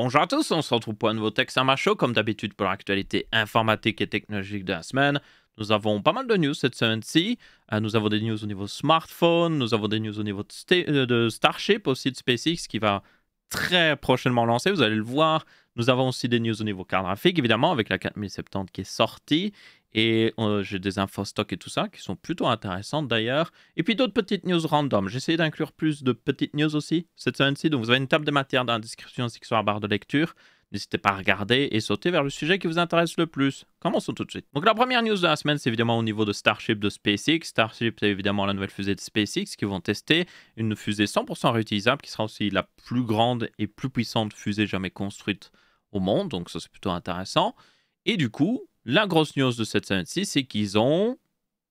Bonjour à tous, on se retrouve pour un nouveau Tech-Sama Show, comme d'habitude pour l'actualité informatique et technologique de la semaine. Nous avons pas mal de news cette semaine-ci. Nous avons des news au niveau smartphone, nous avons des news au niveau de Starship, aussi de SpaceX qui va très prochainement lancer, vous allez le voir. Nous avons aussi des news au niveau carte graphique, évidemment, avec la 4070 qui est sortie. Et j'ai des infos stock et tout ça qui sont plutôt intéressantes d'ailleurs. Et puis d'autres petites news random. J'ai essayé d'inclure plus de petites news aussi cette semaine-ci. Donc vous avez une table des matières dans la description ainsi que sur la barre de lecture. N'hésitez pas à regarder et sauter vers le sujet qui vous intéresse le plus. Commençons tout de suite. Donc la première news de la semaine, c'est évidemment au niveau de Starship de SpaceX. Starship, c'est évidemment la nouvelle fusée de SpaceX qui vont tester une fusée 100% réutilisable qui sera aussi la plus grande et plus puissante fusée jamais construite au monde. Donc ça, c'est plutôt intéressant. Et du coup, la grosse news de cette semaine-ci, c'est qu'ils ont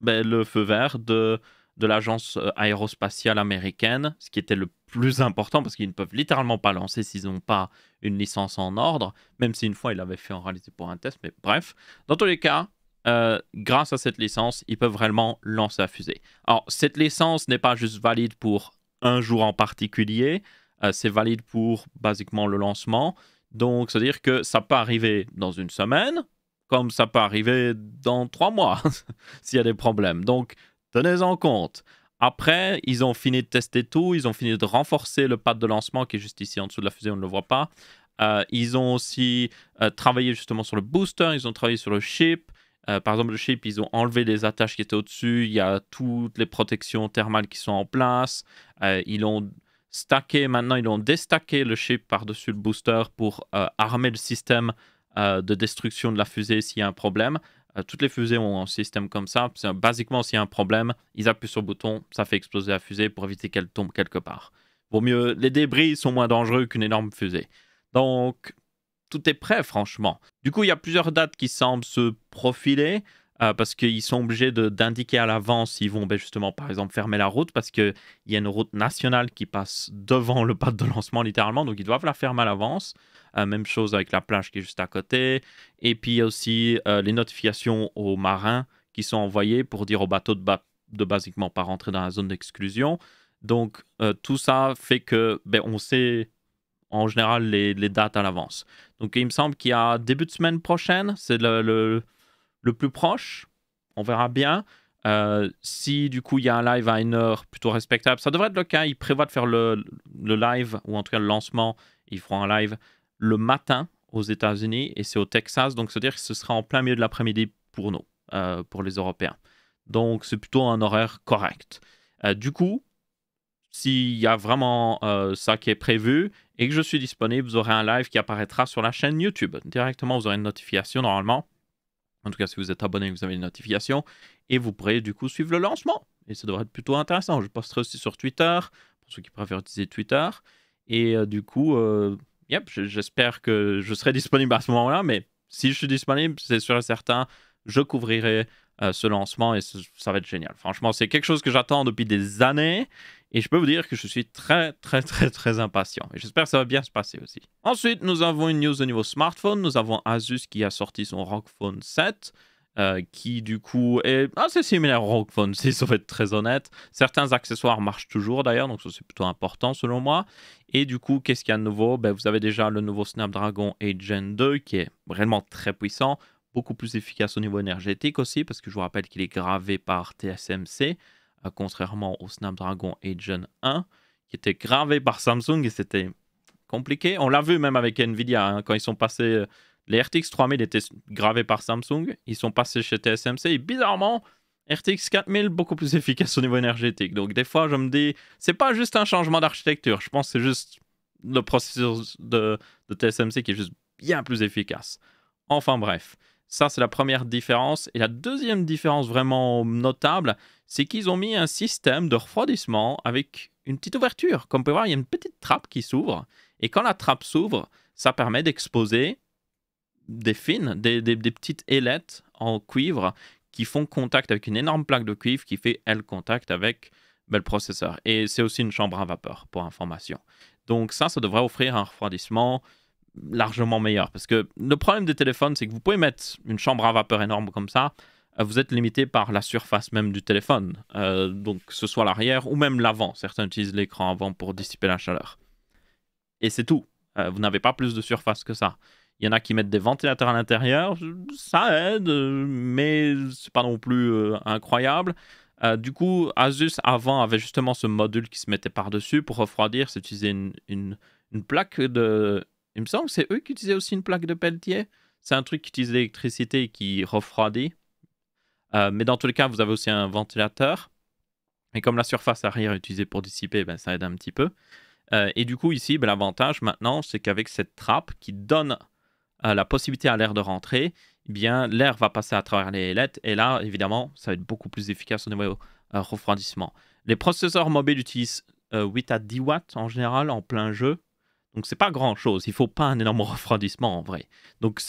le feu vert de l'agence aérospatiale américaine, ce qui était le plus important parce qu'ils ne peuvent littéralement pas lancer s'ils n'ont pas une licence en ordre, même si une fois, ils l'avaient fait en réalité pour un test, mais bref. Dans tous les cas, grâce à cette licence, ils peuvent réellement lancer la fusée. Alors, cette licence n'est pas juste valide pour un jour en particulier, c'est valide pour, basiquement, le lancement. Donc, c'est-à-dire que ça peut arriver dans une semaine, comme ça peut arriver dans 3 mois s'il y a des problèmes. Donc, tenez-en compte. Après, ils ont fini de tester tout. Ils ont fini de renforcer le pad de lancement qui est juste ici en dessous de la fusée, on ne le voit pas. Ils ont aussi travaillé justement sur le booster. Ils ont travaillé sur le chip. Par exemple, le chip, ils ont enlevé les attaches qui étaient au-dessus. Il y a toutes les protections thermales qui sont en place. Ils ont stacké, maintenant, ils ont déstacké le chip par-dessus le booster pour armer le système de destruction de la fusée s'il y a un problème. Toutes les fusées ont un système comme ça. Basiquement, s'il y a un problème, ils appuient sur le bouton, ça fait exploser la fusée pour éviter qu'elle tombe quelque part. Vaut mieux, les débris sont moins dangereux qu'une énorme fusée. Donc, tout est prêt, franchement. Du coup, il y a plusieurs dates qui semblent se profiler parce qu'ils sont obligés d'indiquer à l'avance s'ils vont justement, par exemple, fermer la route parce qu'il y a une route nationale qui passe devant le pad de lancement, littéralement, donc ils doivent la fermer à l'avance. Même chose avec la plage qui est juste à côté. Et puis, il y a aussi les notifications aux marins qui sont envoyées pour dire aux bateaux de basiquement pas rentrer dans la zone d'exclusion. Donc, tout ça fait que on sait en général les dates à l'avance. Donc, il me semble qu'il y a début de semaine prochaine, c'est le plus proche. On verra bien. Si du coup il y a un live à une heure plutôt respectable, ça devrait être le cas. Ils prévoient de faire le live, ou en tout cas le lancement. Ils feront un live le matin aux États-Unis et c'est au Texas, donc c'est-à-dire que ce sera en plein milieu de l'après-midi pour nous, pour les Européens. Donc c'est plutôt un horaire correct. Du coup, s'il y a vraiment ça qui est prévu et que je suis disponible, vous aurez un live qui apparaîtra sur la chaîne YouTube. Directement, vous aurez une notification normalement. En tout cas, si vous êtes abonné, vous avez une notification et vous pourrez du coup suivre le lancement. Et ça devrait être plutôt intéressant. Je posterai aussi sur Twitter, pour ceux qui préfèrent utiliser Twitter. Et du coup... Yep, j'espère que je serai disponible à ce moment-là, mais si je suis disponible, c'est sûr et certain, je couvrirai ce lancement et ça va être génial. Franchement, c'est quelque chose que j'attends depuis des années et je peux vous dire que je suis très impatient. Et j'espère que ça va bien se passer aussi. Ensuite, nous avons une news au niveau smartphone. Nous avons Asus qui a sorti son ROG Phone 7. Qui du coup est assez similaire au ROG Phone 6, ça va être très honnête. Certains accessoires marchent toujours d'ailleurs, donc ça c'est plutôt important selon moi. Et du coup, qu'est-ce qu'il y a de nouveau? Vous avez déjà le nouveau Snapdragon 8 Gen 2 qui est vraiment très puissant, beaucoup plus efficace au niveau énergétique aussi, parce que je vous rappelle qu'il est gravé par TSMC, contrairement au Snapdragon 8 Gen 1, qui était gravé par Samsung et c'était compliqué. On l'a vu même avec Nvidia, hein, quand ils sont passés... Les RTX 3000 étaient gravés par Samsung, ils sont passés chez TSMC et bizarrement, RTX 4000 beaucoup plus efficace au niveau énergétique. Donc des fois, je me dis, c'est pas juste un changement d'architecture, je pense que c'est juste le processeur de TSMC qui est juste bien plus efficace. Enfin bref, ça c'est la première différence. Et la deuxième différence vraiment notable, c'est qu'ils ont mis un système de refroidissement avec une petite ouverture. Comme vous pouvez voir, il y a une petite trappe qui s'ouvre et quand la trappe s'ouvre, ça permet d'exposer... des petites ailettes en cuivre qui font contact avec une énorme plaque de cuivre qui fait, elle, contact avec le processeur. Et c'est aussi une chambre à vapeur, pour information. Donc ça devrait offrir un refroidissement largement meilleur. Parce que le problème des téléphones, c'est que vous pouvez mettre une chambre à vapeur énorme comme ça, vous êtes limité par la surface même du téléphone. Donc que ce soit l'arrière ou même l'avant. Certains utilisent l'écran avant pour dissiper la chaleur. Et c'est tout. Vous n'avez pas plus de surface que ça. Il y en a qui mettent des ventilateurs à l'intérieur, ça aide, mais c'est pas non plus incroyable. Du coup, Asus avant avait justement ce module qui se mettait par-dessus pour refroidir. C'est utiliser une plaque de... Il me semble que c'est eux qui utilisaient aussi une plaque de Peltier. C'est un truc qui utilise l'électricité et qui refroidit. Mais dans tous les cas, vous avez aussi un ventilateur. Et comme la surface arrière est utilisée pour dissiper, ben, ça aide un petit peu. Et du coup, ici, ben, l'avantage maintenant, c'est qu'avec cette trappe qui donne la possibilité à l'air de rentrer, eh bien l'air va passer à travers les LED. Et là, évidemment, ça va être beaucoup plus efficace au niveau refroidissement. Les processeurs mobiles utilisent 8 à 10 watts en général en plein jeu. Donc, c'est pas grand-chose. Il faut pas un énorme refroidissement en vrai. Donc,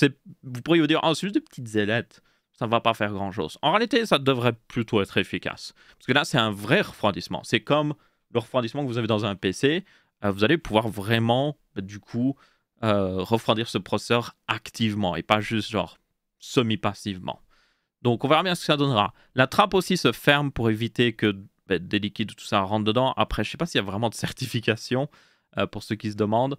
vous pourriez vous dire, oh, c'est juste des petites ailettes. Ça ne va pas faire grand-chose. En réalité, ça devrait plutôt être efficace. Parce que là, c'est un vrai refroidissement. C'est comme le refroidissement que vous avez dans un PC. Vous allez pouvoir vraiment, du coup, refroidir ce processeur activement et pas juste, genre, semi-passivement. Donc, on verra bien ce que ça donnera. La trappe aussi se ferme pour éviter que des liquides ou tout ça rentre dedans. Après, je ne sais pas s'il y a vraiment de certification pour ceux qui se demandent.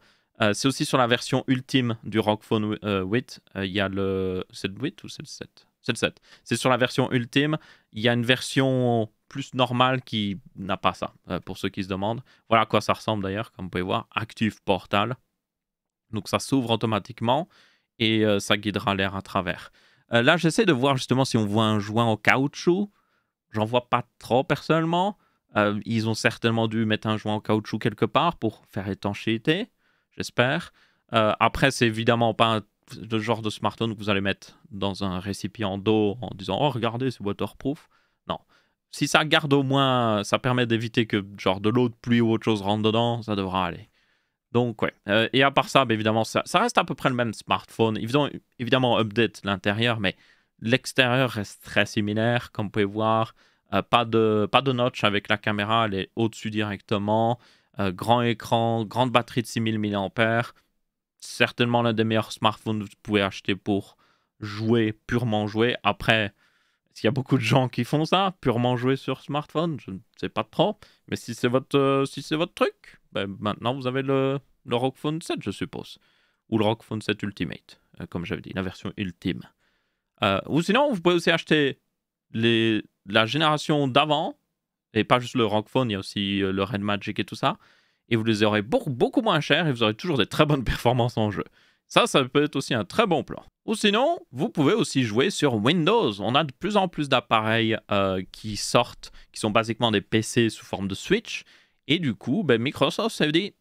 C'est aussi sur la version ultime du ROG Phone 8. Il y a le... C'est le 8 ou c'est le 7 ? C'est le 7. C'est sur la version ultime. Il y a une version plus normale qui n'a pas ça, pour ceux qui se demandent. Voilà à quoi ça ressemble d'ailleurs, comme vous pouvez voir. Active Portal. Donc ça s'ouvre automatiquement et ça guidera l'air à travers. Là, j'essaie de voir justement si on voit un joint en caoutchouc. J'en vois pas trop personnellement. Ils ont certainement dû mettre un joint en caoutchouc quelque part pour faire étanchéité, j'espère. Après, c'est évidemment pas le genre de smartphone que vous allez mettre dans un récipient d'eau en disant « Oh, regardez, c'est waterproof ». Non. Si ça garde au moins, ça permet d'éviter que genre de l'eau de pluie ou autre chose rentre dedans, ça devra aller. Donc, ouais. Et à part ça, bah, évidemment, ça reste à peu près le même smartphone. Ils ont évidemment update l'intérieur, mais l'extérieur reste très similaire, comme vous pouvez voir. Pas de notch avec la caméra, elle est au-dessus directement. Grand écran, grande batterie de 6000 mAh. Certainement l'un des meilleurs smartphones que vous pouvez acheter pour jouer, purement jouer. Après, s'il y a beaucoup de gens qui font ça, purement jouer sur smartphone, je ne sais pas trop. Mais si c'est votre truc, ben maintenant vous avez le ROG Phone 7, je suppose. Ou le ROG Phone 7 Ultimate, comme j'avais dit, la version ultime. Ou sinon, vous pouvez aussi acheter la génération d'avant, et pas juste le ROG Phone, il y a aussi le Red Magic et tout ça. Et vous les aurez beaucoup moins chers et vous aurez toujours des très bonnes performances en jeu. Ça peut être aussi un très bon plan. Ou sinon, vous pouvez aussi jouer sur Windows. On a de plus en plus d'appareils qui sortent, qui sont basiquement des PC sous forme de Switch. Et du coup, ben, Microsoft s'est dit,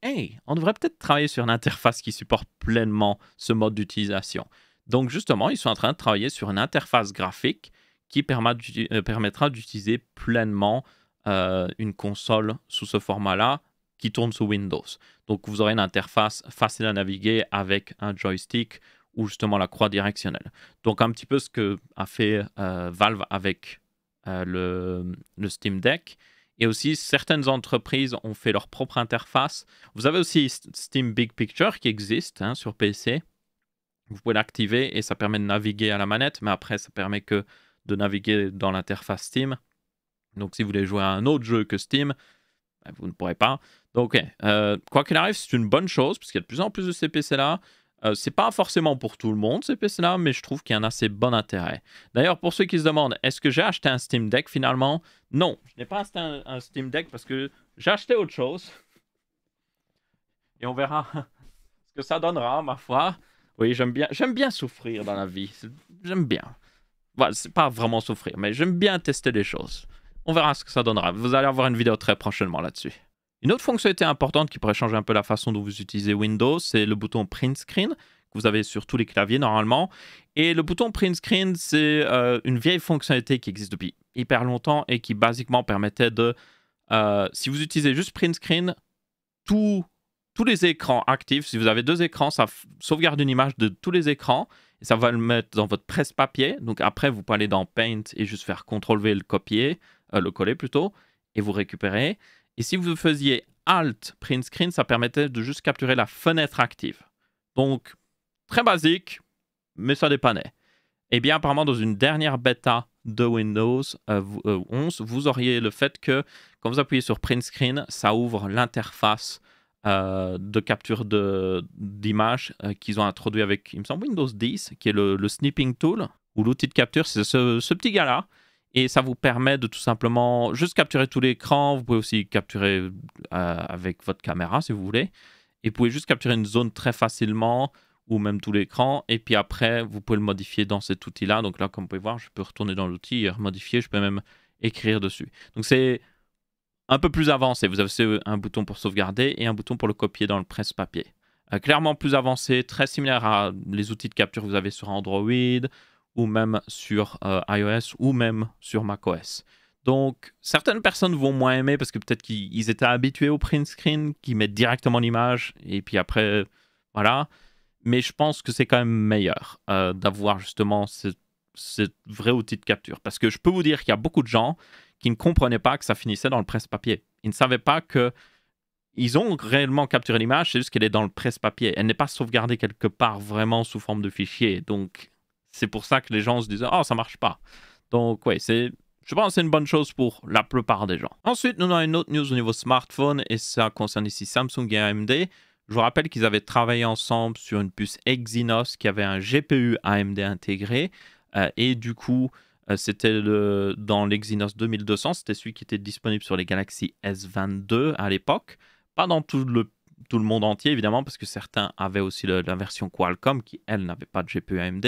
hey, on devrait peut-être travailler sur une interface qui supporte pleinement ce mode d'utilisation. Donc justement, ils sont en train de travailler sur une interface graphique qui permettra d'utiliser pleinement une console sous ce format-là, qui tourne sous Windows. Donc vous aurez une interface facile à naviguer avec un joystick ou justement la croix directionnelle. Donc un petit peu ce que a fait Valve avec le Steam Deck. Et aussi certaines entreprises ont fait leur propre interface. Vous avez aussi Steam Big Picture qui existe hein, sur PC. Vous pouvez l'activer et ça permet de naviguer à la manette, mais après ça permet que de naviguer dans l'interface Steam. Donc si vous voulez jouer à un autre jeu que Steam, vous ne pourrez pas. Donc, quoi qu'il arrive, c'est une bonne chose, parce qu'il y a de plus en plus de ces PC-là. C'est pas forcément pour tout le monde, ces PC-là, mais je trouve qu'il y a un assez bon intérêt. D'ailleurs, pour ceux qui se demandent, est-ce que j'ai acheté un Steam Deck finalement? Non, je n'ai pas acheté un Steam Deck parce que j'ai acheté autre chose. Et on verra ce que ça donnera, ma foi. Oui, j'aime bien souffrir dans la vie. J'aime bien. Voilà, c'est pas vraiment souffrir, mais j'aime bien tester les choses. On verra ce que ça donnera. Vous allez avoir une vidéo très prochainement là-dessus. Une autre fonctionnalité importante qui pourrait changer un peu la façon dont vous utilisez Windows, c'est le bouton Print Screen que vous avez sur tous les claviers normalement. Et le bouton Print Screen, c'est une vieille fonctionnalité qui existe depuis hyper longtemps et qui basiquement permettait de... si vous utilisez juste Print Screen, tous les écrans actifs, si vous avez deux écrans, ça sauvegarde une image de tous les écrans. Et ça va le mettre dans votre presse-papier. Donc après, vous pouvez aller dans Paint et juste faire CTRL-V et le coller plutôt, et vous récupérez. Et si vous faisiez Alt Print Screen, ça permettait de juste capturer la fenêtre active. Donc, très basique, mais ça dépannait. Et bien, apparemment, dans une dernière bêta de Windows 11, vous auriez le fait que, quand vous appuyez sur Print Screen, ça ouvre l'interface de capture d'image qu'ils ont introduit avec, il me semble, Windows 10, qui est le Snipping Tool, ou l'outil de capture, c'est ce petit gars-là. Et ça vous permet de tout simplement juste capturer tout l'écran. Vous pouvez aussi capturer avec votre caméra, si vous voulez. Et vous pouvez juste capturer une zone très facilement, ou même tout l'écran. Et puis après, vous pouvez le modifier dans cet outil-là. Donc là, comme vous pouvez voir, je peux retourner dans l'outil et remodifier. Je peux même écrire dessus. Donc c'est un peu plus avancé. Vous avez un bouton pour sauvegarder et un bouton pour le copier dans le presse-papier. Clairement plus avancé, très similaire à les outils de capture que vous avez sur Android ou même sur iOS ou même sur macOS. Donc certaines personnes vont moins aimer parce que peut-être qu'ils étaient habitués au print screen qui mettent directement l'image et puis après, voilà. Mais je pense que c'est quand même meilleur d'avoir justement ce vrai outil de capture. Parce que je peux vous dire qu'il y a beaucoup de gens qui ne comprenaient pas que ça finissait dans le presse-papier. Ils ne savaient pas qu'ils ont réellement capturé l'image, c'est juste qu'elle est dans le presse-papier. Elle n'est pas sauvegardée quelque part vraiment sous forme de fichier. Donc, c'est pour ça que les gens se disent « Oh, ça marche pas ». Donc, oui, je pense que c'est une bonne chose pour la plupart des gens. Ensuite, nous avons une autre news au niveau smartphone, et ça concerne ici Samsung et AMD. Je vous rappelle qu'ils avaient travaillé ensemble sur une puce Exynos qui avait un GPU AMD intégré. Et du coup, c'était dans l'Exynos 2200, c'était celui qui était disponible sur les Galaxy S22 à l'époque. Pas dans tout le monde entier, évidemment, parce que certains avaient aussi la version Qualcomm qui, elle, n'avait pas de GPU AMD.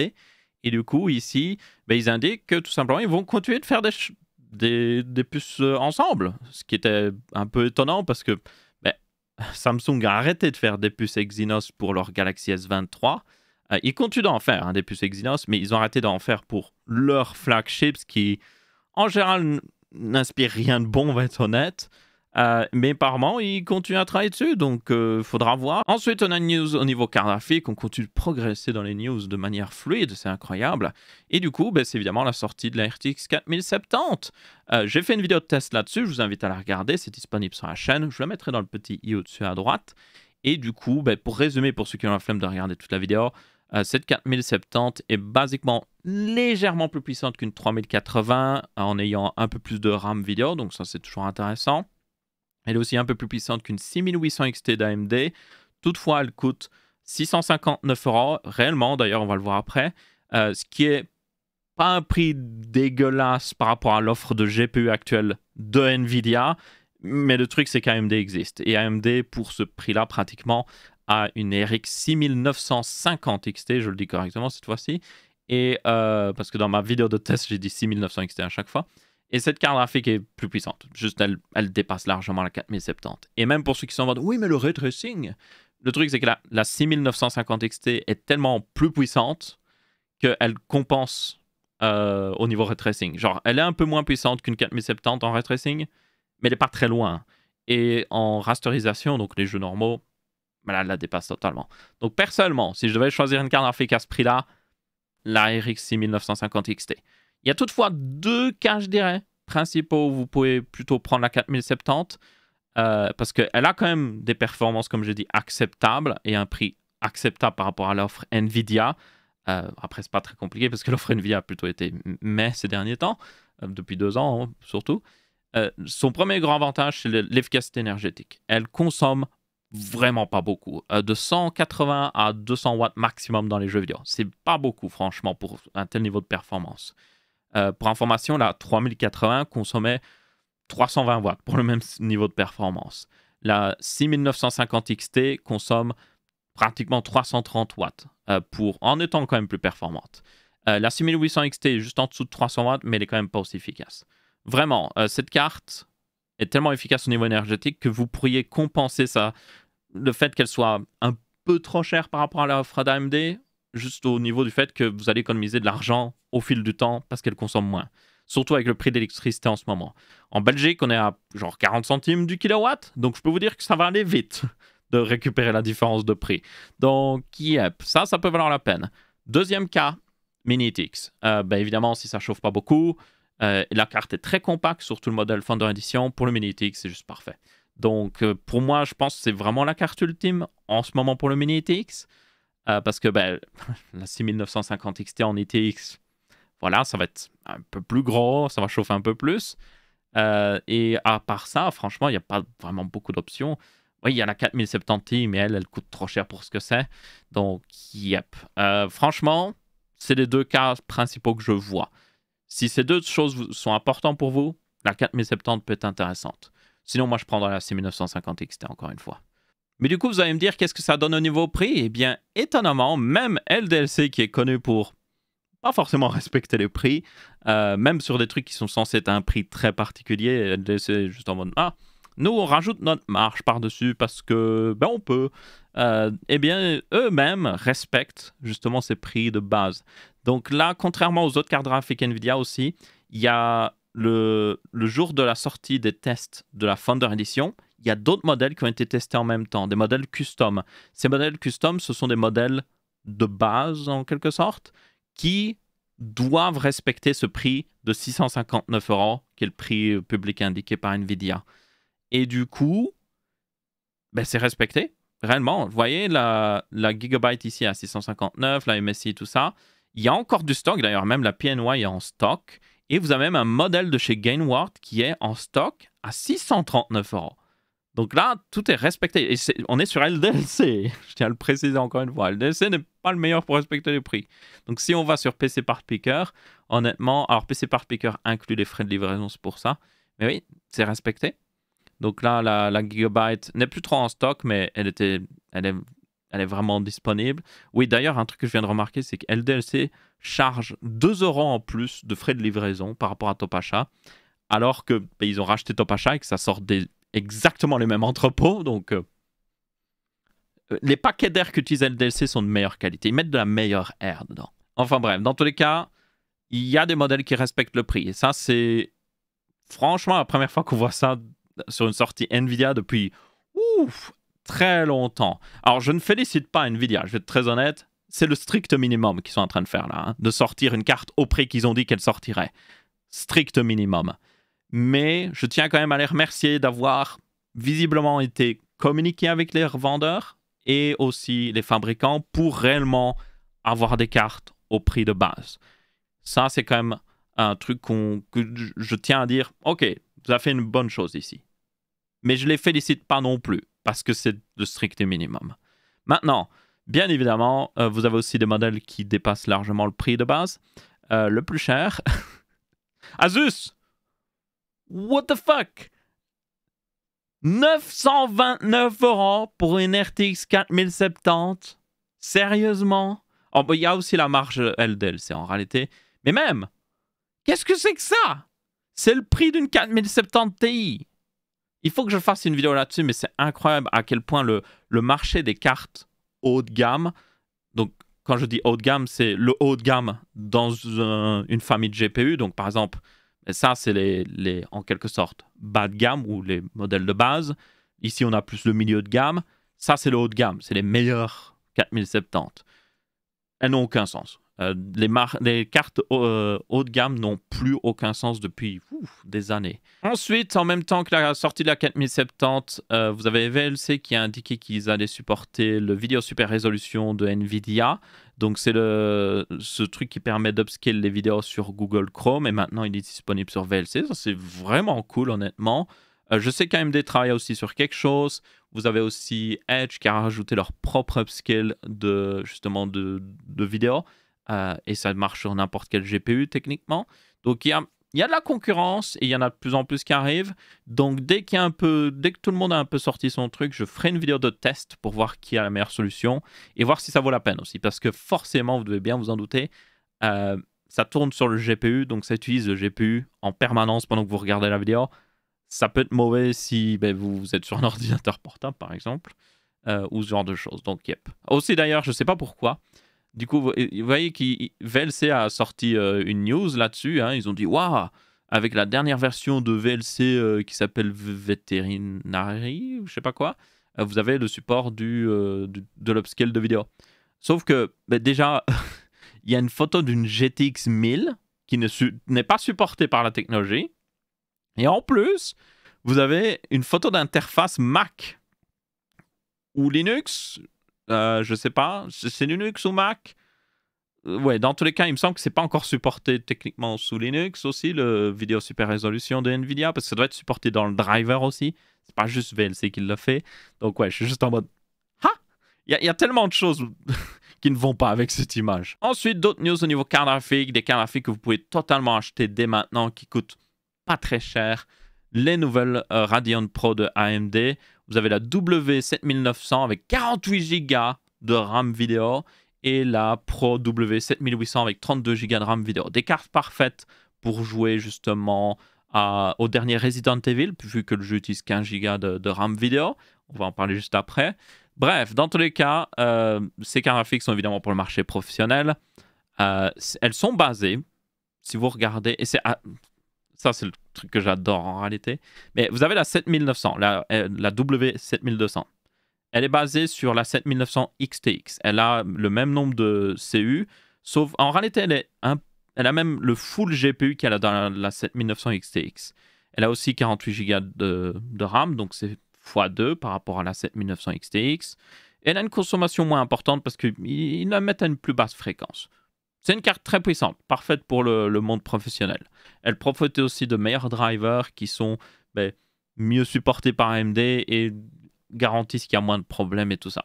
Et du coup, ici, ils indiquent que tout simplement, ils vont continuer de faire des puces ensemble. Ce qui était un peu étonnant parce que Samsung a arrêté de faire des puces Exynos pour leur Galaxy S23. Ils continuent d'en faire, des puces Exynos, mais ils ont arrêté d'en faire pour leurs flagships qui, en général, n'inspirent rien de bon, on va être honnête. Mais par moment, ils continuent à travailler dessus, donc il faudra voir. Ensuite, on a une news au niveau graphique. On continue de progresser dans les news de manière fluide, c'est incroyable. Et du coup, c'est évidemment la sortie de la RTX 4070. J'ai fait une vidéo de test là-dessus, je vous invite à la regarder, c'est disponible sur la chaîne. Je la mettrai dans le petit i au-dessus à droite. Et du coup, pour résumer, pour ceux qui ont la flemme de regarder toute la vidéo, cette 4070 est basiquement légèrement plus puissante qu'une 3080 en ayant un peu plus de RAM vidéo, donc ça c'est toujours intéressant. Elle est aussi un peu plus puissante qu'une 6800 XT d'AMD. Toutefois, elle coûte 659 €, réellement, d'ailleurs on va le voir après, ce qui est pas un prix dégueulasse par rapport à l'offre de GPU actuelle de Nvidia, mais le truc c'est qu'AMD existe. Et AMD, pour ce prix-là, pratiquement, à une RX 6950 XT, je le dis correctement cette fois-ci, et parce que dans ma vidéo de test, j'ai dit 6900 XT à chaque fois, et cette carte graphique est plus puissante, juste elle dépasse largement la 4070. Et même pour ceux qui sont en mode, oui mais le ray tracing, le truc c'est que la 6950 XT est tellement plus puissante qu'elle compense au niveau ray tracing. Genre, elle est un peu moins puissante qu'une 4070 en ray tracing, mais elle n'est pas très loin. Et en rasterisation, donc les jeux normaux, mais là, elle la dépasse totalement. Donc, personnellement, si je devais choisir une carte graphique à ce prix-là, la RX 6950 XT. Il y a toutefois deux cas, je dirais, principaux où vous pouvez plutôt prendre la 4070 parce qu'elle a quand même des performances, comme je dis, acceptables et un prix acceptable par rapport à l'offre Nvidia. Après, c'est pas très compliqué parce que l'offre Nvidia a plutôt été mais ces derniers temps, depuis 2 ans hein, surtout. Son premier grand avantage, c'est l'efficacité énergétique. Elle consomme vraiment pas beaucoup. De 180 à 200 watts maximum dans les jeux vidéo. C'est pas beaucoup, franchement, pour un tel niveau de performance. Pour information, la 3080 consommait 320 watts pour le même niveau de performance. La 6950 XT consomme pratiquement 330 watts en étant quand même plus performante. La 6800 XT est juste en dessous de 300 watts, mais elle est quand même pas aussi efficace. Vraiment, cette carte est tellement efficace au niveau énergétique que vous pourriez compenser ça, le fait qu'elle soit un peu trop chère par rapport à l'offre d'AMD, juste au niveau du fait que vous allez économiser de l'argent au fil du temps parce qu'elle consomme moins. Surtout avec le prix d'électricité en ce moment. En Belgique, on est à genre 40 centimes du kilowatt, donc je peux vous dire que ça va aller vite de récupérer la différence de prix. Donc, yep, ça peut valoir la peine. Deuxième cas, Mini-TX. Évidemment, si ça chauffe pas beaucoup, la carte est très compacte, surtout le modèle Founder Edition. Pour le Mini TX, c'est juste parfait. Donc, pour moi, je pense que c'est vraiment la carte ultime en ce moment pour le Mini TX. Parce que la 6950 XT en ETX, voilà, ça va être un peu plus gros, ça va chauffer un peu plus. Et à part ça, franchement, il n'y a pas vraiment beaucoup d'options. Oui, il y en a 4070, mais elle coûte trop cher pour ce que c'est. Donc, yep. Franchement, c'est les deux cas principaux que je vois. Si ces deux choses sont importantes pour vous, la 4070 peut être intéressante. Sinon, moi, je prendrais la 6950 XT, encore une fois. Mais du coup, vous allez me dire, qu'est-ce que ça donne au niveau prix? Eh bien, étonnamment, même LDLC, qui est connu pour pas forcément respecter les prix, même sur des trucs qui sont censés être à un prix très particulier, LDLC est juste en mode, ah, nous, on rajoute notre marge par-dessus parce que, ben, on peut. Eh bien, eux-mêmes respectent justement ces prix de base. Donc là, contrairement aux autres cartes graphiques Nvidia aussi, il y a le jour de la sortie des tests de la Founder Edition, il y a d'autres modèles qui ont été testés en même temps, des modèles custom. Ces modèles custom, ce sont des modèles de base, en quelque sorte, qui doivent respecter ce prix de 659 €, qui est le prix public indiqué par Nvidia. Et du coup, ben c'est respecté, réellement. Vous voyez, la Gigabyte ici à 659, la MSI, tout ça. Il y a encore du stock, d'ailleurs, même la PNY est en stock. Et vous avez même un modèle de chez Gainward qui est en stock à 639 €. Donc là, tout est respecté. Et on est sur LDLC, je tiens à le préciser encore une fois. LDLC n'est pas le meilleur pour respecter les prix. Donc si on va sur PC Part Picker, honnêtement, alors PC Part Picker inclut les frais de livraison, c'est pour ça. Mais oui, c'est respecté. Donc là, la Gigabyte n'est plus trop en stock, mais elle est vraiment disponible. Oui, d'ailleurs, un truc que je viens de remarquer, c'est que LDLC charge 2 € en plus de frais de livraison par rapport à Top Achat, alors que bah, ils ont racheté Top Achat et que ça sort exactement les mêmes entrepôts. Donc, les paquets d'air qu'utilise LDLC sont de meilleure qualité. Ils mettent de la meilleure air dedans. Enfin bref, dans tous les cas, il y a des modèles qui respectent le prix. Et ça, c'est franchement la première fois qu'on voit ça sur une sortie Nvidia depuis très longtemps. Alors, je ne félicite pas Nvidia, je vais être très honnête. C'est le strict minimum qu'ils sont en train de faire là, hein, de sortir une carte au prix qu'ils ont dit qu'elle sortirait. Strict minimum. Mais je tiens quand même à les remercier d'avoir visiblement été communiqués avec les revendeurs et aussi les fabricants pour réellement avoir des cartes au prix de base. Ça, c'est quand même un truc que je tiens à dire, ok, vous avez fait une bonne chose ici. Mais je ne les félicite pas non plus, parce que c'est le strict minimum. Maintenant, bien évidemment, vous avez aussi des modèles qui dépassent largement le prix de base. Le plus cher... Asus! What the fuck? 929 € pour une RTX 4070? Sérieusement? Oh, bah, y a aussi la marge LDLC en réalité. Mais même, qu'est-ce que c'est que ça? C'est le prix d'une 4070 Ti. Il faut que je fasse une vidéo là-dessus, mais c'est incroyable à quel point le marché des cartes haut de gamme, donc quand je dis haut de gamme, c'est le haut de gamme dans une famille de GPU, donc par exemple, ça c'est les en quelque sorte bas de gamme ou les modèles de base. Ici on a plus le milieu de gamme, ça c'est le haut de gamme, c'est les meilleures 4070. Elles n'ont aucun sens. Les cartes haut de gamme n'ont plus aucun sens depuis des années. Ensuite, en même temps que la sortie de la 4070, vous avez VLC qui a indiqué qu'ils allaient supporter le vidéo super résolution de Nvidia. Donc c'est ce truc qui permet d'upscale les vidéos sur Google Chrome et maintenant il est disponible sur VLC. Ça c'est vraiment cool honnêtement. Je sais qu'AMD travaille aussi sur quelque chose. Vous avez aussi Edge qui a rajouté leur propre upscale de vidéos. Et ça marche sur n'importe quel GPU techniquement. Donc il y a de la concurrence et il y en a de plus en plus qui arrivent. Donc dès que tout le monde a un peu sorti son truc, je ferai une vidéo de test pour voir qui a la meilleure solution et voir si ça vaut la peine aussi. Parce que forcément, vous devez bien vous en douter, ça tourne sur le GPU, donc ça utilise le GPU en permanence pendant que vous regardez la vidéo. Ça peut être mauvais si vous êtes sur un ordinateur portable par exemple, ou ce genre de choses. Donc yep. Aussi d'ailleurs, je ne sais pas pourquoi. Du coup, vous voyez que VLC a sorti une news là-dessus. Hein. Ils ont dit, waouh, avec la dernière version de VLC qui s'appelle Veterinary, ou je sais pas quoi, vous avez le support de l'upscale de vidéo. Sauf que déjà, il y a une photo d'une GTX 1000 qui n'est pas supportée par la technologie. Et en plus, vous avez une photo d'interface Mac ou Linux. Je sais pas, c'est Linux ou Mac? Ouais, dans tous les cas, il me semble que c'est pas encore supporté techniquement sous Linux aussi, le vidéo super résolution de Nvidia, parce que ça doit être supporté dans le driver aussi. C'est pas juste VLC qui l'a fait. Donc ouais, je suis juste en mode... Ah, il y a tellement de choses qui ne vont pas avec cette image. Ensuite, d'autres news au niveau cartes graphiques. Des cartes graphiques que vous pouvez totalement acheter dès maintenant, qui coûtent pas très cher. Les nouvelles Radeon Pro de AMD. Vous avez la W7900 avec 48 Go de RAM vidéo et la Pro W7800 avec 32 Go de RAM vidéo. Des cartes parfaites pour jouer justement au dernier Resident Evil, vu que le jeu utilise 15 Go de RAM vidéo. On va en parler juste après. Bref, dans tous les cas, ces cartes graphiques sont évidemment pour le marché professionnel. Elles sont basées, si vous regardez, et c'est... Ça, c'est le truc que j'adore en réalité. Mais vous avez la 7900, la W7200. Elle est basée sur la 7900 XTX. Elle a le même nombre de CU, sauf en réalité, elle a même le full GPU qu'elle a dans la 7900 XTX. Elle a aussi 48 Go de RAM, donc c'est x2 par rapport à la 7900 XTX. Et elle a une consommation moins importante parce qu'ils la mettent à une plus basse fréquence. C'est une carte très puissante, parfaite pour le monde professionnel. Elle profite aussi de meilleurs drivers qui sont mieux supportés par AMD et garantissent qu'il y a moins de problèmes et tout ça.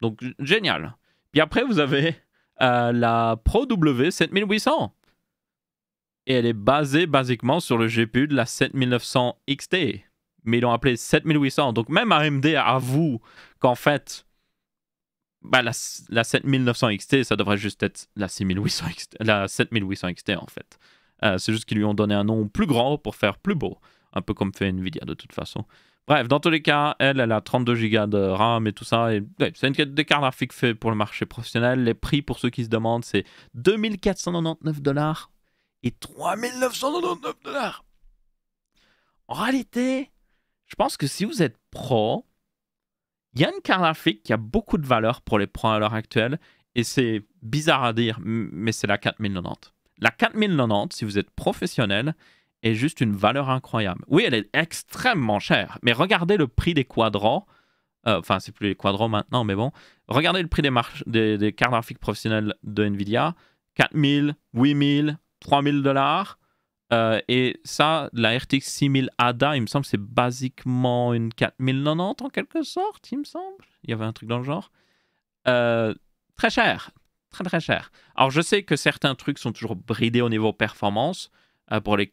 Donc, génial. Puis après, vous avez la Pro W7800. Et elle est basée, basiquement, sur le GPU de la 7900 XT. Mais ils l'ont appelée 7800. Donc, même AMD avoue qu'en fait... la 7900 XT, ça devrait juste être la 7800 XT en fait. C'est juste qu'ils lui ont donné un nom plus grand pour faire plus beau. Un peu comme fait Nvidia de toute façon. Bref, dans tous les cas, elle a 32 Go de RAM et tout ça. Ouais, c'est une des cartes graphiques faites pour le marché professionnel. Les prix, pour ceux qui se demandent, c'est $2 499 et $3 999. En réalité, je pense que si vous êtes pro... Il y a une carte graphique qui a beaucoup de valeur pour les pros à l'heure actuelle, et c'est bizarre à dire, mais c'est la 4090. La 4090, si vous êtes professionnel, est juste une valeur incroyable. Oui, elle est extrêmement chère, mais regardez le prix des quadros. Enfin, c'est plus les quadros maintenant, mais bon. Regardez le prix des cartes graphiques professionnelles de Nvidia. 4000, 8000, $3000. Et ça, la RTX 6000 ADA, il me semble que c'est basiquement une 4090 en quelque sorte, il me semble. Il y avait un truc dans le genre. Très cher. Très très cher. Alors je sais que certains trucs sont toujours bridés au niveau performance pour les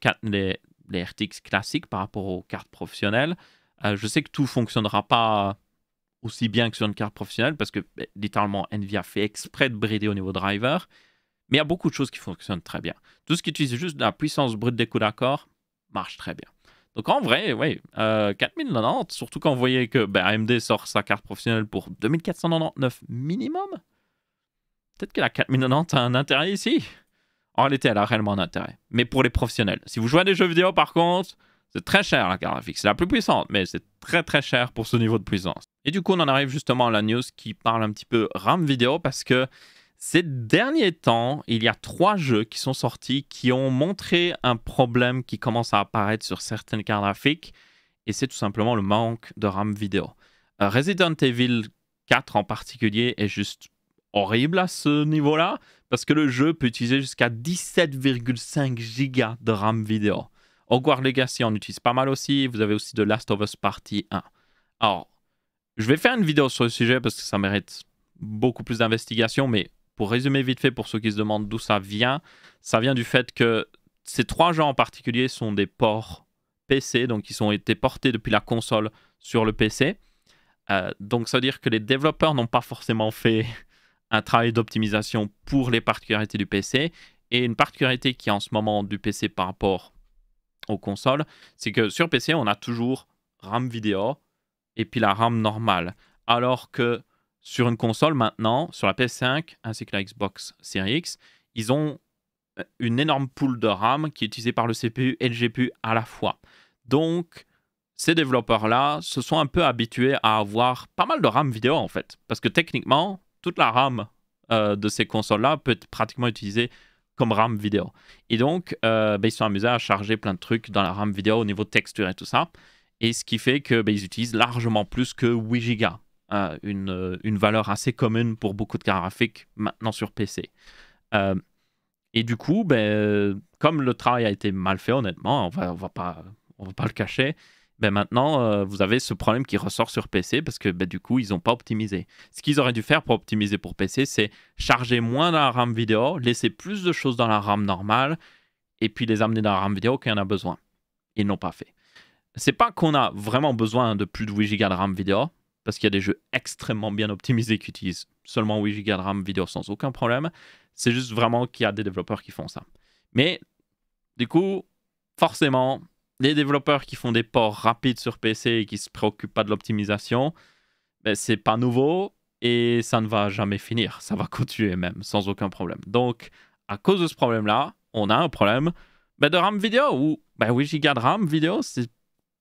RTX classiques par rapport aux cartes professionnelles. Je sais que tout ne fonctionnera pas aussi bien que sur une carte professionnelle parce que littéralement Nvidia fait exprès de brider au niveau driver. Mais il y a beaucoup de choses qui fonctionnent très bien. Tout ce qui utilise juste la puissance brute des coups d'accord marche très bien. Donc en vrai, oui, 4090, surtout quand vous voyez que AMD sort sa carte professionnelle pour $2 499 minimum, peut-être que la 4090 a un intérêt ici. En réalité, elle a réellement un intérêt. Mais pour les professionnels. Si vous jouez à des jeux vidéo, par contre, c'est très cher la carte graphique. C'est la plus puissante, mais c'est très très cher pour ce niveau de puissance. Et du coup, on en arrive justement à la news qui parle un petit peu RAM vidéo parce que ces derniers temps, il y a 3 jeux qui sont sortis qui ont montré un problème qui commence à apparaître sur certaines cartes graphiques et c'est tout simplement le manque de RAM vidéo. Resident Evil 4 en particulier est juste horrible à ce niveau-là parce que le jeu peut utiliser jusqu'à 17,5 Go de RAM vidéo. Hogwarts Legacy en utilise pas mal aussi, vous avez aussi The Last of Us Partie 1. Alors, je vais faire une vidéo sur le sujet parce que ça mérite beaucoup plus d'investigation, mais pour résumer vite fait, pour ceux qui se demandent d'où ça vient du fait que ces 3 jeux en particulier sont des ports PC, donc ils ont été portés depuis la console sur le PC. Donc ça veut dire que les développeurs n'ont pas forcément fait un travail d'optimisation pour les particularités du PC. Et une particularité qui est en ce moment du PC par rapport aux consoles, c'est que sur PC, on a toujours RAM vidéo et puis la RAM normale. Alors que sur une console maintenant, sur la PS5 ainsi que la Xbox Series X, ils ont une énorme pool de RAM qui est utilisée par le CPU et le GPU à la fois. Donc, ces développeurs-là se sont un peu habitués à avoir pas mal de RAM vidéo en fait. Parce que techniquement, toute la RAM de ces consoles-là peut être pratiquement utilisée comme RAM vidéo. Et donc, ils sont amusés à charger plein de trucs dans la RAM vidéo au niveau de texture et tout ça. Et ce qui fait qu'ils utilisent largement plus que 8 Go. Une valeur assez commune pour beaucoup de cartes graphiques maintenant sur PC. Et du coup, comme le travail a été mal fait, honnêtement, on va pas le cacher, ben maintenant, vous avez ce problème qui ressort sur PC parce que ben, du coup, ils n'ont pas optimisé. Ce qu'ils auraient dû faire pour optimiser pour PC, c'est charger moins dans la RAM vidéo, laisser plus de choses dans la RAM normale et puis les amener dans la RAM vidéo quand il y en a besoin. Ils n'ont pas fait. C'est pas qu'on a vraiment besoin de plus de 8 Go de RAM vidéo parce qu'il y a des jeux extrêmement bien optimisés qui utilisent seulement 8 Go de RAM vidéo sans aucun problème. C'est juste vraiment qu'il y a des développeurs qui font ça. Mais du coup, forcément, les développeurs qui font des ports rapides sur PC et qui ne se préoccupent pas de l'optimisation, ben, c'est pas nouveau et ça ne va jamais finir. Ça va continuer même, sans aucun problème. Donc, à cause de ce problème-là, on a un problème ben, de RAM vidéo où ben, 8 Go de RAM vidéo, c'est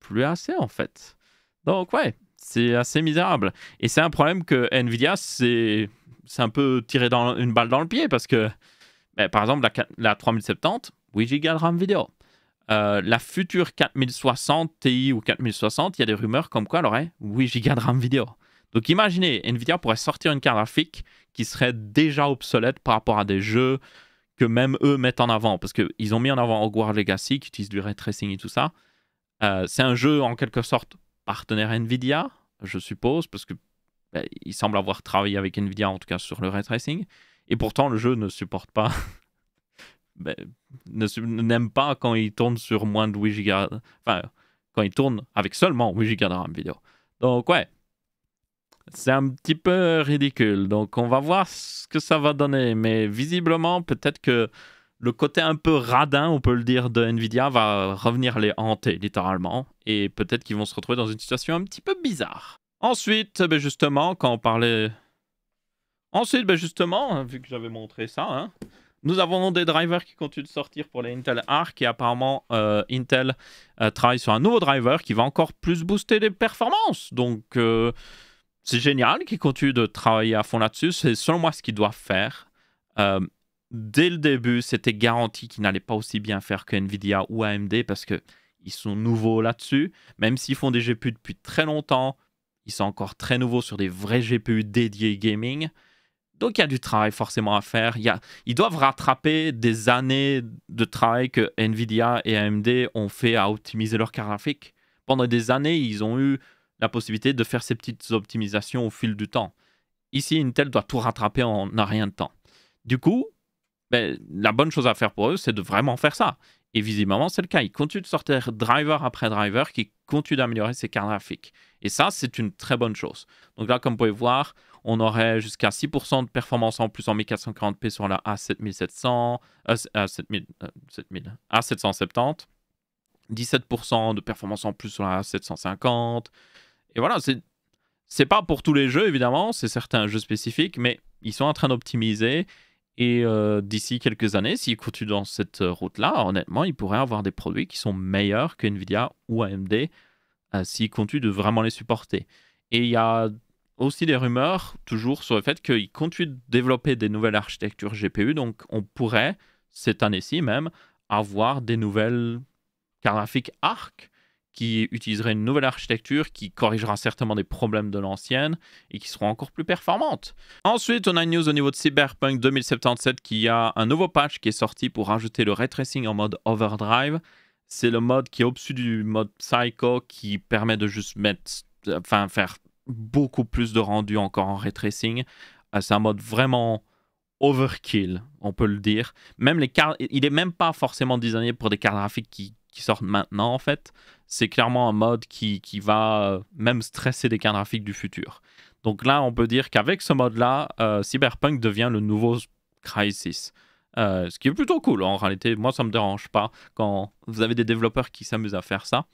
plus assez en fait. Donc, ouais, c'est assez misérable. Et c'est un problème que Nvidia, c'est un peu tirer une balle dans le pied parce que, ben, par exemple, la 3070, 8 Go de RAM vidéo. La future 4060 Ti ou 4060, il y a des rumeurs comme quoi elle aurait 8 Go de RAM vidéo. Donc imaginez, Nvidia pourrait sortir une carte graphique qui serait déjà obsolète par rapport à des jeux que même eux mettent en avant. Parce qu'ils ont mis en avant Hogwarts Legacy qui utilise du ray tracing et tout ça. C'est un jeu en quelque sorte partenaire Nvidia, je suppose, parce que ben, il semble avoir travaillé avec Nvidia en tout cas sur le ray tracing. Et pourtant le jeu ne supporte pas... Ben, n'aime pas quand il tourne sur moins de 8 Go, enfin, quand il tourne avec seulement 8 Go de RAM vidéo. Donc, ouais, c'est un petit peu ridicule. Donc, on va voir ce que ça va donner. Mais visiblement, peut-être que le côté un peu radin, on peut le dire, de Nvidia va revenir les hanter, littéralement. Et peut-être qu'ils vont se retrouver dans une situation un petit peu bizarre. Ensuite, ben justement, quand on parlait... Ensuite, ben justement, vu que j'avais montré ça... Hein, nous avons des drivers qui continuent de sortir pour les Intel Arc et apparemment Intel travaille sur un nouveau driver qui va encore plus booster les performances. Donc c'est génial qu'ils continuent de travailler à fond là-dessus. C'est selon moi ce qu'ils doivent faire. Dès le début, c'était garanti qu'ils n'allaient pas aussi bien faire que Nvidia ou AMD parce qu'ils sont nouveaux là-dessus. Même s'ils font des GPU depuis très longtemps, ils sont encore très nouveaux sur des vrais GPU dédiés gaming. Donc, il y a du travail forcément à faire. Ils doivent rattraper des années de travail que Nvidia et AMD ont fait à optimiser leur carte graphique. Pendant des années, ils ont eu la possibilité de faire ces petites optimisations au fil du temps. Ici, Intel doit tout rattraper en rien de temps. Du coup, ben, la bonne chose à faire pour eux, c'est de vraiment faire ça. Et visiblement, c'est le cas. Ils continuent de sortir driver après driver qui continuent d'améliorer ces cartes graphiques. Et ça, c'est une très bonne chose. Donc là, comme vous pouvez voir, on aurait jusqu'à 6% de performance en plus en 1440p sur la A770, 17% de performance en plus sur la A750. Et voilà, c'est pas pour tous les jeux, évidemment. C'est certains jeux spécifiques, mais ils sont en train d'optimiser. Et d'ici quelques années, s'ils continuent dans cette route-là, honnêtement, ils pourraient avoir des produits qui sont meilleurs que Nvidia ou AMD s'ils continuent de vraiment les supporter. Et il y a aussi des rumeurs, toujours, sur le fait qu'ils continuent de développer des nouvelles architectures GPU. Donc, on pourrait, cette année-ci même, avoir des nouvelles cartes graphiques ARC qui utiliseraient une nouvelle architecture qui corrigera certainement des problèmes de l'ancienne et qui seront encore plus performantes. Ensuite, on a une news au niveau de Cyberpunk 2077 qui a un nouveau patch qui est sorti pour rajouter le ray tracing en mode overdrive. C'est le mode qui est au-dessus du mode psycho qui permet de juste faire beaucoup plus de rendu encore en ray tracing. C'est un mode vraiment overkill, on peut le dire. Même les cartes, il n'est même pas forcément designé pour des cartes graphiques qui sortent maintenant en fait. C'est clairement un mode qui va même stresser des cartes graphiques du futur. Donc là, on peut dire qu'avec ce mode-là, Cyberpunk devient le nouveau Crysis. Ce qui est plutôt cool. En réalité, moi, ça ne me dérange pas quand vous avez des développeurs qui s'amusent à faire ça.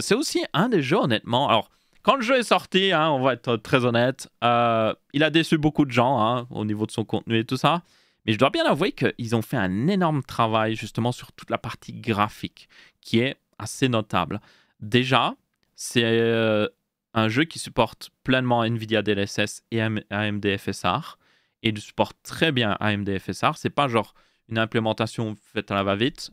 C'est aussi un des jeux, honnêtement. Alors, quand le jeu est sorti, hein, on va être très honnête, il a déçu beaucoup de gens hein, au niveau de son contenu et tout ça. Mais je dois bien avouer qu'ils ont fait un énorme travail justement sur toute la partie graphique, qui est assez notable. Déjà, c'est un jeu qui supporte pleinement Nvidia DLSS et AMD FSR. Et il supporte très bien AMD FSR. C'est pas genre une implémentation faite à la va-vite.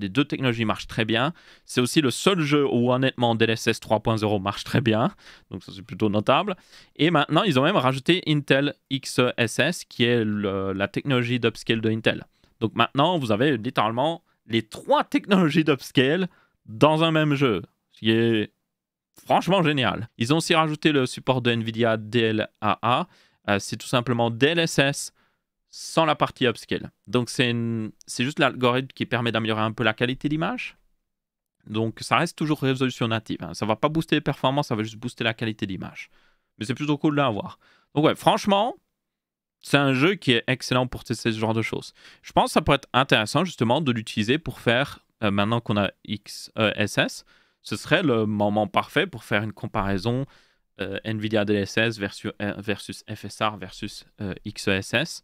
Les deux technologies marchent très bien. C'est aussi le seul jeu où honnêtement DLSS 3.0 marche très bien. Donc ça c'est plutôt notable. Et maintenant ils ont même rajouté Intel XESS qui est la technologie d'upscale de Intel. Donc maintenant vous avez littéralement les trois technologies d'upscale dans un même jeu. Ce qui est franchement génial. Ils ont aussi rajouté le support de Nvidia DLAA. C'est tout simplement DLSS sans la partie upscale. Donc c'est juste l'algorithme qui permet d'améliorer un peu la qualité d'image. Donc ça reste toujours résolution native. Hein. Ça ne va pas booster les performances, ça va juste booster la qualité d'image. Mais c'est plutôt cool de l'avoir. Donc ouais, franchement, c'est un jeu qui est excellent pour tester ce genre de choses. Je pense que ça pourrait être intéressant justement de l'utiliser pour faire, maintenant qu'on a XESS, ce serait le moment parfait pour faire une comparaison Nvidia DLSS versus FSR versus XESS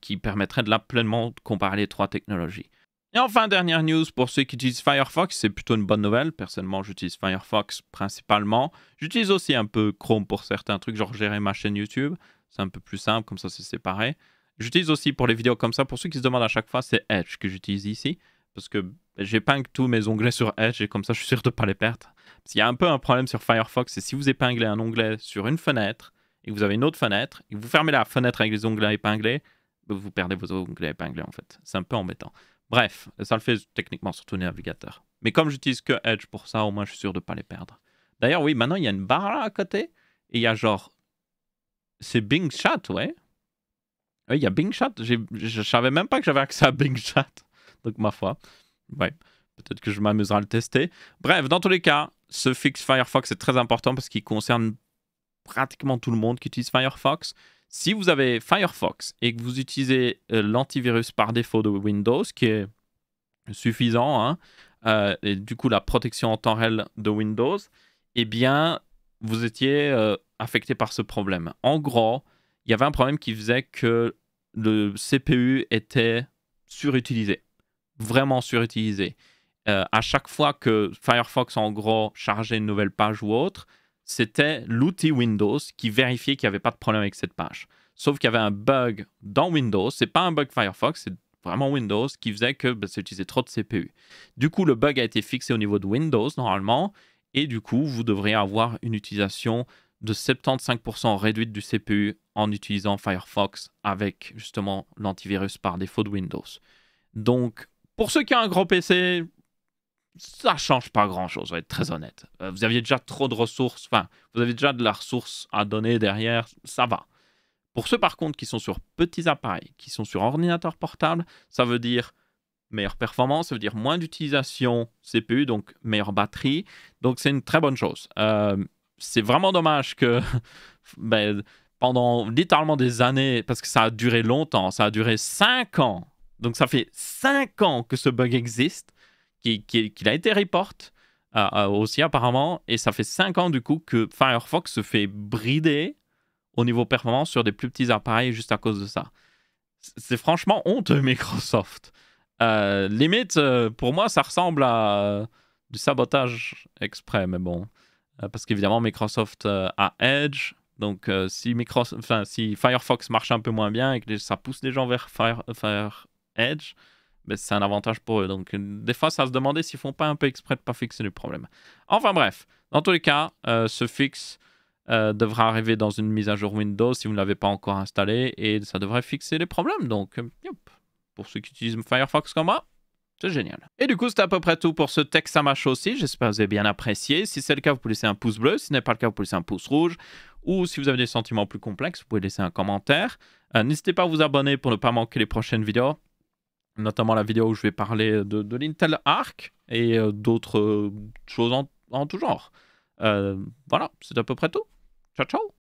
qui permettrait de là pleinement comparer les trois technologies. Et enfin, dernière news pour ceux qui utilisent Firefox, c'est plutôt une bonne nouvelle. Personnellement, j'utilise Firefox principalement. J'utilise aussi un peu Chrome pour certains trucs, genre gérer ma chaîne YouTube. C'est un peu plus simple, comme ça c'est séparé. J'utilise aussi pour les vidéos comme ça, pour ceux qui se demandent à chaque fois, c'est Edge que j'utilise ici. Parce que j'épingle tous mes onglets sur Edge et comme ça je suis sûr de ne pas les perdre. Parce qu'il y a un peu un problème sur Firefox, c'est si vous épinglez un onglet sur une fenêtre et que vous avez une autre fenêtre, et que vous fermez la fenêtre avec les onglets épinglés, vous perdez vos onglets épinglés en fait. C'est un peu embêtant. Bref, ça le fait techniquement sur tous les navigateurs. Mais comme j'utilise que Edge pour ça, au moins je suis sûr de ne pas les perdre. D'ailleurs, oui, maintenant il y a une barre là à côté. Et il y a genre... C'est Bing Chat, ouais. Oui, il y a Bing Chat. Je ne savais même pas que j'avais accès à Bing Chat. Donc ma foi, ouais. Peut-être que je m'amuserai à le tester. Bref, dans tous les cas, ce fixe Firefox est très important parce qu'il concerne pratiquement tout le monde qui utilise Firefox. Si vous avez Firefox et que vous utilisez l'antivirus par défaut de Windows, qui est suffisant, hein, et du coup la protection en temps réel de Windows, eh bien, vous étiez affecté par ce problème. En gros, il y avait un problème qui faisait que le CPU était surutilisé, vraiment surutilisé. À chaque fois que Firefox, en gros, chargeait une nouvelle page ou autre, c'était l'outil Windows qui vérifiait qu'il n'y avait pas de problème avec cette page. Sauf qu'il y avait un bug dans Windows. Ce n'est pas un bug Firefox, c'est vraiment Windows qui faisait que ça utilisait trop de CPU. Du coup, le bug a été fixé au niveau de Windows, normalement. Et du coup, vous devriez avoir une utilisation de 75% réduite du CPU en utilisant Firefox avec justement l'antivirus par défaut de Windows. Donc, pour ceux qui ont un gros PC... ça ne change pas grand-chose, on va être très honnête. Vous aviez déjà trop de ressources, enfin, vous avez déjà de la ressource à donner derrière, ça va. Pour ceux, par contre, qui sont sur petits appareils, qui sont sur ordinateur portable, ça veut dire meilleure performance, ça veut dire moins d'utilisation CPU, donc meilleure batterie. Donc, c'est une très bonne chose. C'est vraiment dommage que ben, pendant littéralement des années, parce que ça a duré longtemps, ça a duré 5 ans. Donc, ça fait 5 ans que ce bug existe. Qu'il a été report aussi apparemment, et ça fait 5 ans du coup que Firefox se fait brider au niveau performance sur des plus petits appareils juste à cause de ça. C'est franchement honteux Microsoft. Limite, pour moi ça ressemble à du sabotage exprès, mais bon. Parce qu'évidemment Microsoft a Edge, donc si Firefox marche un peu moins bien et que ça pousse les gens vers Edge, ben, c'est un avantage pour eux. Donc, des fois, ça se demandait s'ils ne font pas un peu exprès de ne pas fixer le problème. Enfin, bref. Dans tous les cas, ce fixe devra arriver dans une mise à jour Windows si vous ne l'avez pas encore installé. Et ça devrait fixer les problèmes. Donc, pour ceux qui utilisent Firefox comme moi, c'est génial. Et du coup, c'est à peu près tout pour ce Tech-Sama Show aussi. J'espère que vous avez bien apprécié. Si c'est le cas, vous pouvez laisser un pouce bleu. Si ce n'est pas le cas, vous pouvez laisser un pouce rouge. Ou si vous avez des sentiments plus complexes, vous pouvez laisser un commentaire. N'hésitez pas à vous abonner pour ne pas manquer les prochaines vidéos. Notamment la vidéo où je vais parler de l'Intel Arc et d'autres choses en tout genre. Voilà, c'est à peu près tout. Ciao, ciao!